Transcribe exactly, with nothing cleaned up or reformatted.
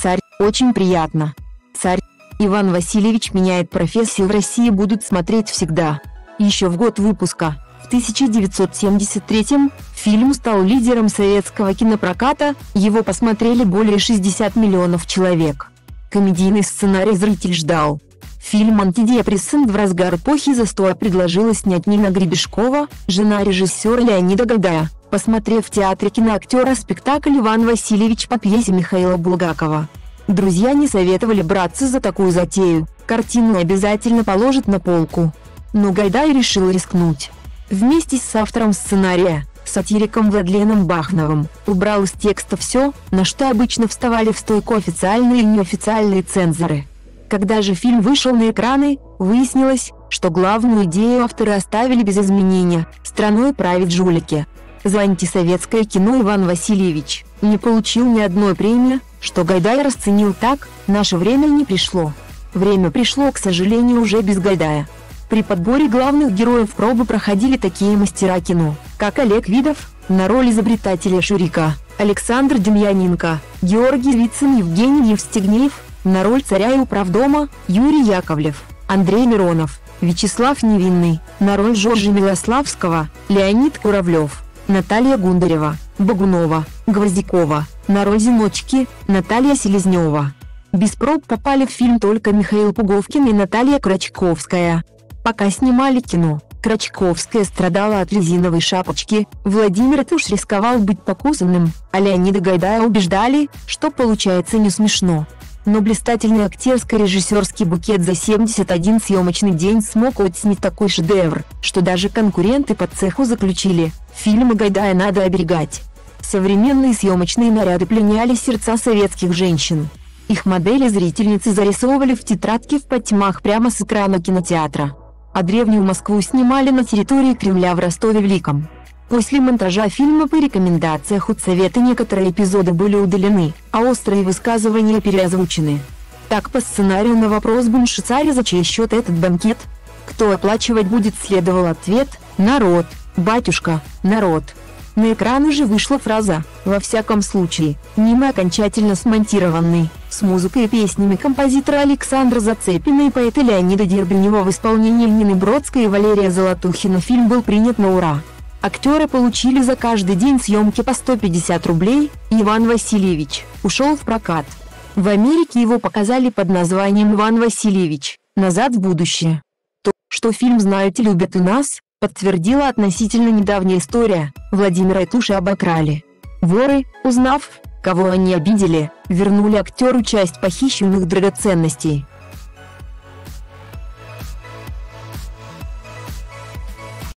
Царь, очень приятно. Царь, Иван Васильевич меняет профессию в России будут смотреть всегда. Еще в год выпуска, в тысяча девятьсот семьдесят третьем, фильм стал лидером советского кинопроката, его посмотрели более шестидесяти миллионов человек. Комедийный сценарий зритель ждал. Фильм «Антидепрессант» в разгар эпохи застоя предложила снять Нина Гребешкова, жена режиссера Леонида Гайдая, посмотрев в театре киноактера спектакль «Иван Васильевич» по пьесе Михаила Булгакова. Друзья не советовали браться за такую затею, картину обязательно положат на полку. Но Гайдай решил рискнуть. Вместе с автором сценария, сатириком Владленом Бахновым, убрал из текста все, на что обычно вставали в стойку официальные и неофициальные цензоры. Когда же фильм вышел на экраны, выяснилось, что главную идею авторы оставили без изменения – страной правят жулики. За антисоветское кино Иван Васильевич не получил ни одной премии, что Гайдай расценил так: «Наше время не пришло». Время пришло, к сожалению, уже без Гайдая. При подборе главных героев пробы проходили такие мастера кино, как Олег Видов, на роль изобретателя Шурика, Александр Демьяненко, Георгий Вицин, Евгений Евстигнеев, на роль царя и управдома, Юрий Яковлев, Андрей Миронов, Вячеслав Невинный, на роль Жоржа Милославского, Леонид Куравлев, Наталья Гундарева, Богунова, Гвоздякова, на роль Зиночки, Наталья Селезнева. Без проб попали в фильм только Михаил Пуговкин и Наталья Крачковская. Пока снимали кино, Крачковская страдала от резиновой шапочки, Владимир Этуш рисковал быть покусанным, а Леонида Гайдая убеждали, что получается не смешно. Но блистательный актерско-режиссерский букет за семьдесят один съемочный день смог оттенить такой шедевр, что даже конкуренты по цеху заключили: фильмы Гайдая надо оберегать. Современные съемочные наряды пленяли сердца советских женщин. Их модели-зрительницы зарисовывали в тетрадке в потьмах прямо с экрана кинотеатра. А древнюю Москву снимали на территории Кремля в Ростове-Великом. После монтажа фильма по рекомендациям худсовета некоторые эпизоды были удалены, а острые высказывания переозвучены. Так, по сценарию на вопрос буншицаря, за чей счет этот банкет, кто оплачивать будет, следовал ответ: народ, батюшка, народ. На экран уже вышла фраза, во всяком случае, мимо окончательно смонтированный, с музыкой и песнями композитора Александра Зацепина и поэта Леонида Дербенева в исполнении Нины Бродской и Валерия Золотухина. Фильм был принят на ура. Актеры получили за каждый день съемки по сто пятьдесят рублей, Иван Васильевич ушел в прокат. В Америке его показали под названием «Иван Васильевич. Назад в будущее». То, что фильм знают и любят у нас, подтвердила относительно недавняя история: Владимира Этуша обокрали. Воры, узнав, кого они обидели, вернули актеру часть похищенных драгоценностей.